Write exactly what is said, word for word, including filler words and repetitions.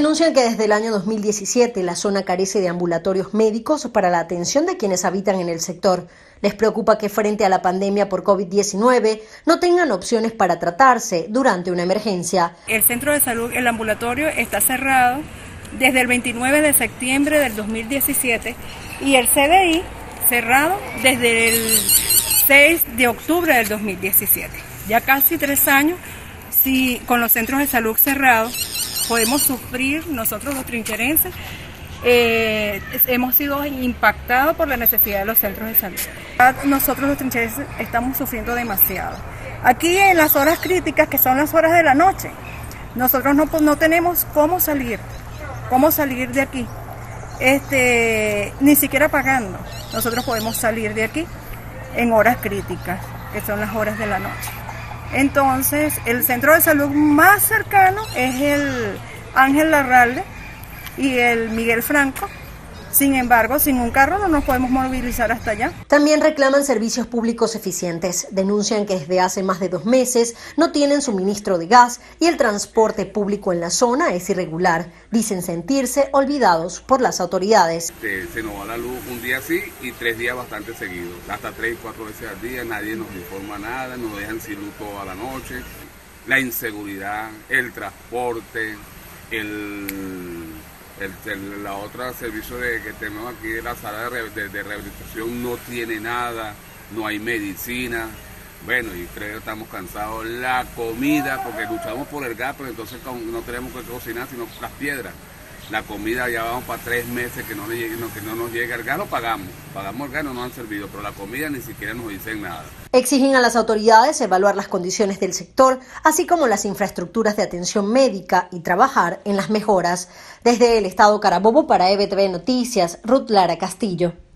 Denuncian que desde el año dos mil diecisiete la zona carece de ambulatorios médicos para la atención de quienes habitan en el sector. Les preocupa que frente a la pandemia por COVID diecinueve no tengan opciones para tratarse durante una emergencia. El centro de salud, el ambulatorio, está cerrado desde el veintinueve de septiembre del dos mil diecisiete y el C D I cerrado desde el seis de octubre del dos mil diecisiete. Ya casi tres años si, con los centros de salud cerrados. Podemos sufrir nosotros los trincherenses, eh, hemos sido impactados por la necesidad de los centros de salud. Nosotros los trincherenses estamos sufriendo demasiado. Aquí en las horas críticas, que son las horas de la noche, nosotros no, no tenemos cómo salir, cómo salir de aquí, este, ni siquiera pagando. Nosotros podemos salir de aquí en horas críticas, que son las horas de la noche. Entonces, el centro de salud más cercano es el Ángel Larralde y el Miguel Franco. Sin embargo, sin un carro no nos podemos movilizar hasta allá. También reclaman servicios públicos eficientes. Denuncian que desde hace más de dos meses no tienen suministro de gas y el transporte público en la zona es irregular. Dicen sentirse olvidados por las autoridades. Se, se nos va la luz un día así y tres días bastante seguidos. Hasta tres, cuatro veces al día, nadie nos informa nada, nos dejan sin luz toda la noche. La inseguridad, el transporte, el... El, el, la otra servicio de, que tenemos aquí de la sala de, de, de rehabilitación no tiene nada, no hay medicina, bueno, y creo que estamos cansados. La comida, porque luchamos por el gas, pero entonces no tenemos que cocinar, sino las piedras. La comida ya vamos para tres meses que no, le llegue, no, que no nos llega el gas, lo pagamos, pagamos el gas, no nos han servido, pero la comida ni siquiera nos dicen nada. Exigen a las autoridades evaluar las condiciones del sector, así como las infraestructuras de atención médica y trabajar en las mejoras. Desde el Estado Carabobo para E V T V Noticias, Ruth Lara Castillo.